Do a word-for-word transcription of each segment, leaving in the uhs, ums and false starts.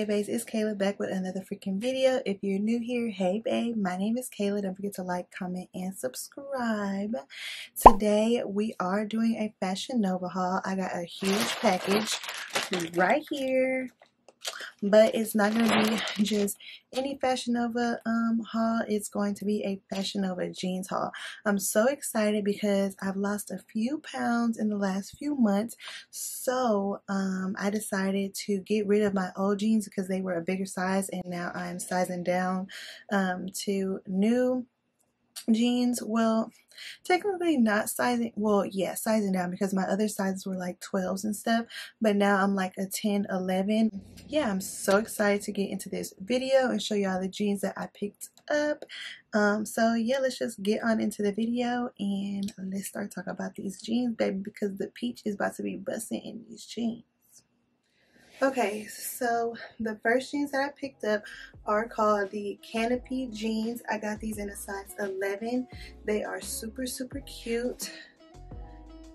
Hey babes, it's Kayla back with another freaking video. If you're new here, hey babe, my name is Kayla. Don't forget to like, comment, and subscribe. Today we are doing a Fashion Nova haul. I got a huge package right here, but it's not going to be just any Fashion Nova um, haul. It's going to be a Fashion Nova jeans haul. I'm so excited because I've lost a few pounds in the last few months. So um, I decided to get rid of my old jeans because they were a bigger size, and now I'm sizing down um, to new jeans. Well, technically not sizing, well yeah, sizing down, because my other sizes were like twelves and stuff, but now I'm like a ten, eleven. Yeah, I'm so excited to get into this video and show y'all the jeans that I picked up. Um so yeah, let's just get on into the video and let's start talking about these jeans, baby, because the peach is about to be busting in these jeans. Okay, so the first jeans that I picked up are called the Canopy jeans. I got these in a size eleven. They are super, super cute.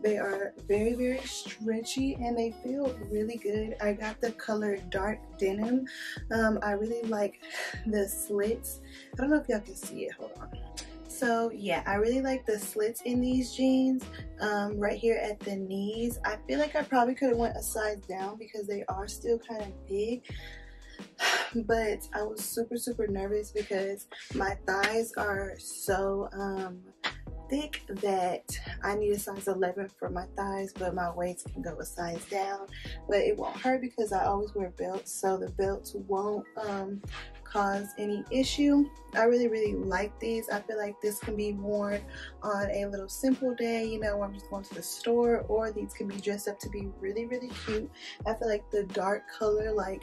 They are very, very stretchy and they feel really good. I got the color dark denim. Um, I really like the slits. I don't know if y'all can see it. Hold on. So yeah, I really like the slits in these jeans, um, right here at the knees. I feel like I probably could have went a size down because they are still kind of big, but I was super, super nervous because my thighs are so um, thick that I need a size eleven for my thighs, but my waist can go a size down. But it won't hurt because I always wear belts, so the belts won't um, cause any issue. I really really like these. I feel like this can be worn on a little simple day, you know, when I'm just going to the store, or these can be dressed up to be really really cute. I feel like the dark color like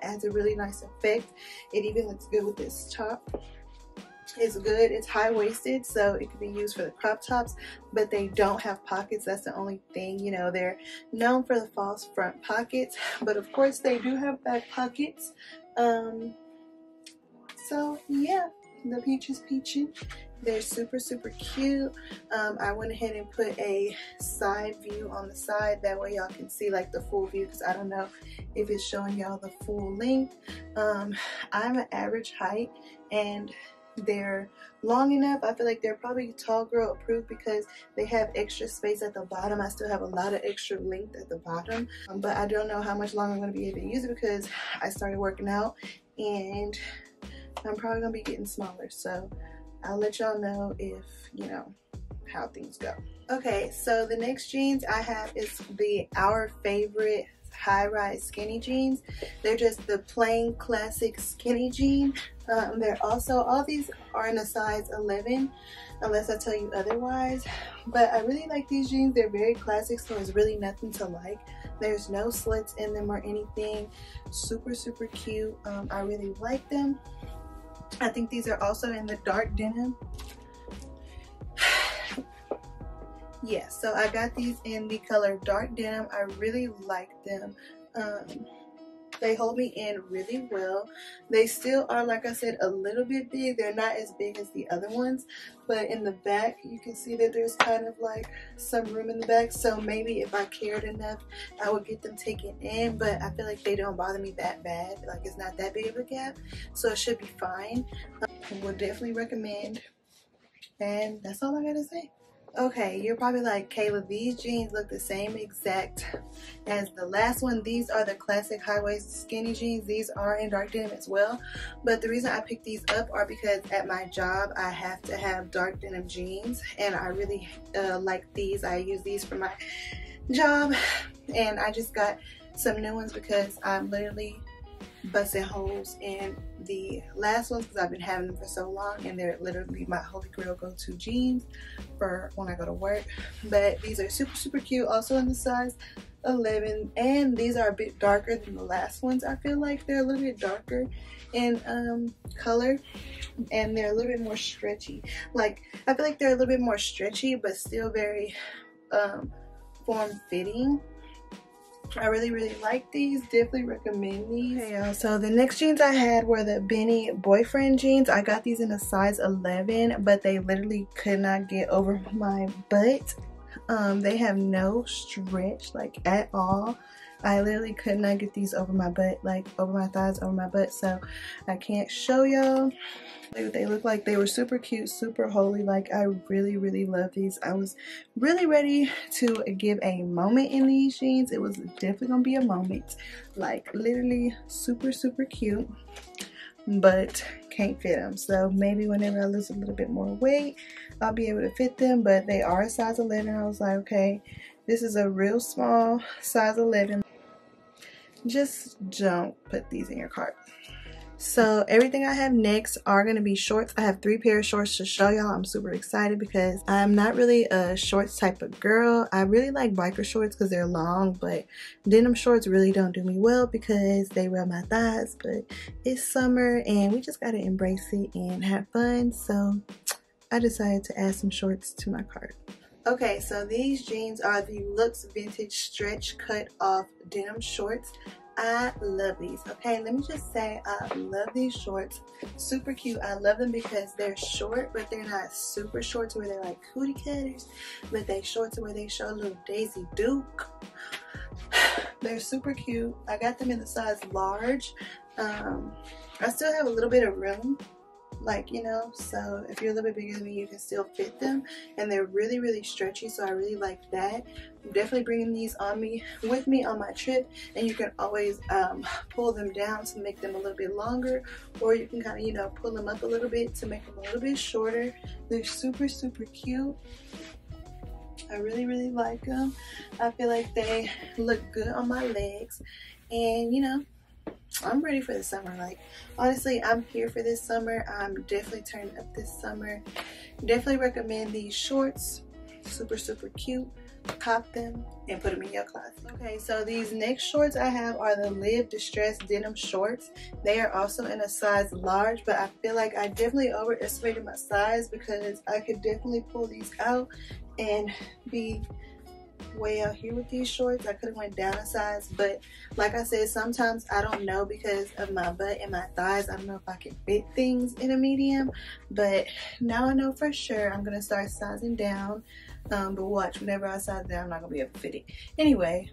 adds a really nice effect. It even looks good with this top. It's good, it's high-waisted, so it could be used for the crop tops, but they don't have pockets. That's the only thing, you know, they're known for the false front pockets, but of course they do have back pockets. um So yeah, the peach is peachy. They're super, super cute. Um, I went ahead and put a side view on the side. That way y'all can see like the full view, because I don't know if it's showing y'all the full length. Um, I'm an average height and they're long enough. I feel like they're probably tall girl approved because they have extra space at the bottom. I still have a lot of extra length at the bottom, um, but I don't know how much longer I'm going to be able to use it because I started working out and I'm probably gonna be getting smaller, so I'll let y'all know if, you know, how things go. Okay, so the next jeans I have is the Our Favorite high-rise skinny jeans. They're just the plain classic skinny jean. Um, they're also, all these are in a size eleven, unless I tell you otherwise, but I really like these jeans. They're very classic, so there's really nothing to like. There's no slits in them or anything. Super, super cute. Um, I really like them. I think these are also in the dark denim. Yeah, so I got these in the color dark denim. I really like them. Um, they hold me in really well. They still are, like I said, a little bit big. They're not as big as the other ones, but in the back you can see that there's kind of like some room in the back, so maybe if I cared enough I would get them taken in, but I feel like they don't bother me that bad. Like, it's not that big of a gap, so it should be fine. Um, would definitely recommend, and that's all I gotta say. Okay, you're probably like, Kayla, these jeans look the same exact as the last one. These are the classic high-waisted skinny jeans. These are in dark denim as well, but the reason I picked these up are because at my job I have to have dark denim jeans, and I really uh, like these. I use these for my job, and I just got some new ones because I'm literally busting holes in the last ones because I've been having them for so long, and they're literally my holy grail go-to jeans for when I go to work. But these are super super cute, also in the size eleven, and these are a bit darker than the last ones. I feel like they're a little bit darker in um color, and they're a little bit more stretchy. Like, I feel like they're a little bit more stretchy but still very um form-fitting. I really really like these. Definitely recommend these. Okay, so the next jeans I had were the Benny Boyfriend jeans. I got these in a size eleven, but they literally could not get over my butt. Um, they have no stretch like at all. I literally could not get these over my butt, like over my thighs, over my butt, so I can't show y'all what they look like. They were super cute, super holy. Like, I really, really love these. I was really ready to give a moment in these jeans. It was definitely gonna be a moment. Like, literally super, super cute, but can't fit them. So maybe whenever I lose a little bit more weight, I'll be able to fit them, but they are a size eleven. I was like, okay, this is a real small size eleven. Just don't put these in your cart. So everything I have next are going to be shorts. I have three pair of shorts to show y'all. I'm super excited because I'm not really a shorts type of girl. I really like biker shorts because they're long, but denim shorts really don't do me well because they rub my thighs. But it's summer and we just got to embrace it and have fun. So I decided to add some shorts to my cart. Okay, so these jeans are the Luxe Vintage Stretch Cut Off Denim Shorts. I love these. Okay, let me just say I love these shorts. Super cute. I love them because they're short, but they're not super short to where they're like cootie cutters, but they short to where they show a little Daisy Duke. They're super cute. I got them in the size large. Um, I still have a little bit of room, like, you know, so if you're a little bit bigger than me, you can still fit them, and they're really, really stretchy, so I really like that. I'm definitely bringing these on me with me on my trip, and you can always um, pull them down to make them a little bit longer, or you can kind of, you know, pull them up a little bit to make them a little bit shorter. They're super, super cute. I really, really like them. I feel like they look good on my legs, and, you know, I'm ready for the summer. Like, honestly, I'm here for this summer. I'm definitely turning up this summer. Definitely recommend these shorts. Super, super cute. Cop them and put them in your closet. Okay, so these next shorts I have are the Live Distressed Denim Shorts. They are also in a size large, but I feel like I definitely overestimated my size because I could definitely pull these out and be way out here with these shorts. I could have went down a size, but like I said, sometimes I don't know because of my butt and my thighs. I don't know if I can fit things in a medium, but now I know for sure I'm gonna start sizing down. Um, but watch, whenever I size down, I'm not gonna be able to fit it. Anyway,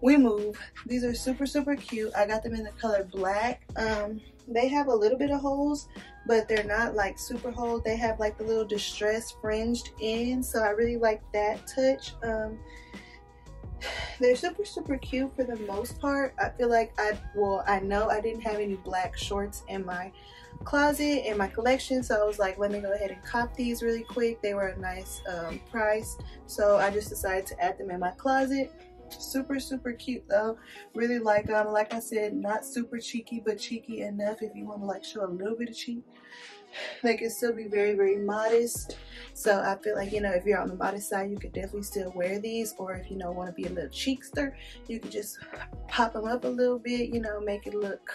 we move. These are super, super cute. I got them in the color black. Um, they have a little bit of holes, but they're not like super holes. They have like the little distressed fringed end, so I really like that touch. Um, they're super, super cute for the most part. I feel like I, well, I know I didn't have any black shorts in my closet, in my collection, so I was like, let me go ahead and cop these really quick. They were a nice um, price, so I just decided to add them in my closet. Super, super cute though. Really like them. Like I said, not super cheeky, but cheeky enough if you want to like show a little bit of cheek. They can still be very, very modest. So I feel like, you know, if you're on the modest side, you could definitely still wear these, or if you know want to be a little cheekster, you could just pop them up a little bit, you know, make it look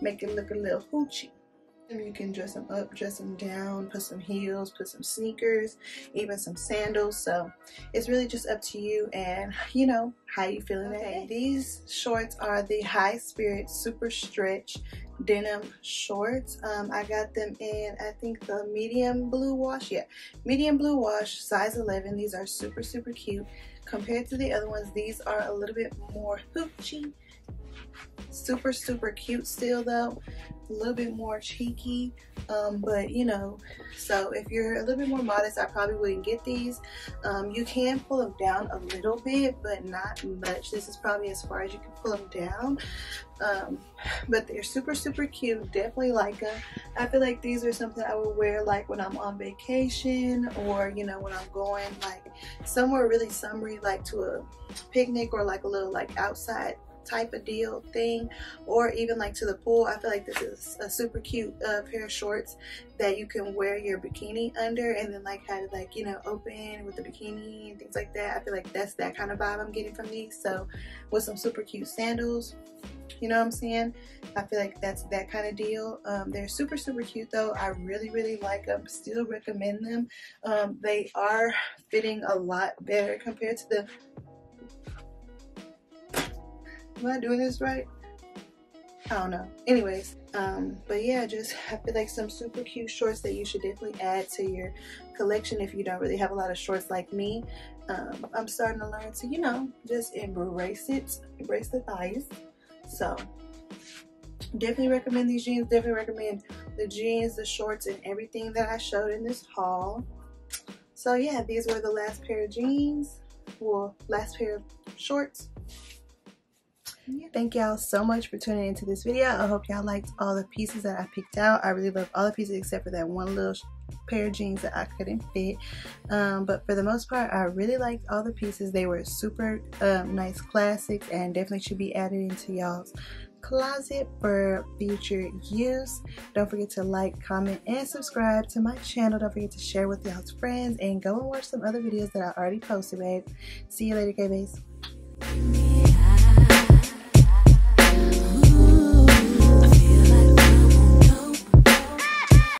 make it look a little hoochie. You can dress them up, dress them down, put some heels, put some sneakers, even some sandals. So it's really just up to you and, you know, how you feeling that day. These shorts are the High Spirit Super Stretch Denim Shorts. Um, I got them in, I think, the medium blue wash. Yeah, medium blue wash, size eleven. These are super, super cute. Compared to the other ones, these are a little bit more hoochie. Super, super cute still though, a little bit more cheeky, um but you know, so if you're a little bit more modest, I probably wouldn't get these. Um you can pull them down a little bit, but not much. This is probably as far as you can pull them down. Um but they're super, super cute. Definitely like them. I feel like these are something I would wear like when I'm on vacation, or you know, when I'm going like somewhere really summery, like to a picnic or like a little like outside type of deal thing, or even like to the pool. I feel like this is a super cute uh, pair of shorts that you can wear your bikini under, and then like have it like, you know, open with the bikini and things like that. I feel like that's that kind of vibe I'm getting from these. So with some super cute sandals, you know what I'm saying? I feel like that's that kind of deal. Um, they're super, super cute though. I really, really like them. Still recommend them. Um, they are fitting a lot better compared to the Am I doing this right? I don't know. Anyways, um, but yeah, just I feel like some super cute shorts that you should definitely add to your collection if you don't really have a lot of shorts like me. Um, I'm starting to learn to, you know, just embrace it, embrace the thighs. So definitely recommend these jeans. Definitely recommend the jeans, the shorts, and everything that I showed in this haul. So yeah, these were the last pair of jeans, well, last pair of shorts. Yeah. Thank y'all so much for tuning into this video. I hope y'all liked all the pieces that I picked out. I really love all the pieces except for that one little pair of jeans that I couldn't fit. Um, but for the most part, I really liked all the pieces. They were super um, nice classics and definitely should be added into y'all's closet for future use. Don't forget to like, comment, and subscribe to my channel. Don't forget to share with y'all's friends and go and watch some other videos that I already posted, babe. See you later, K-Bays.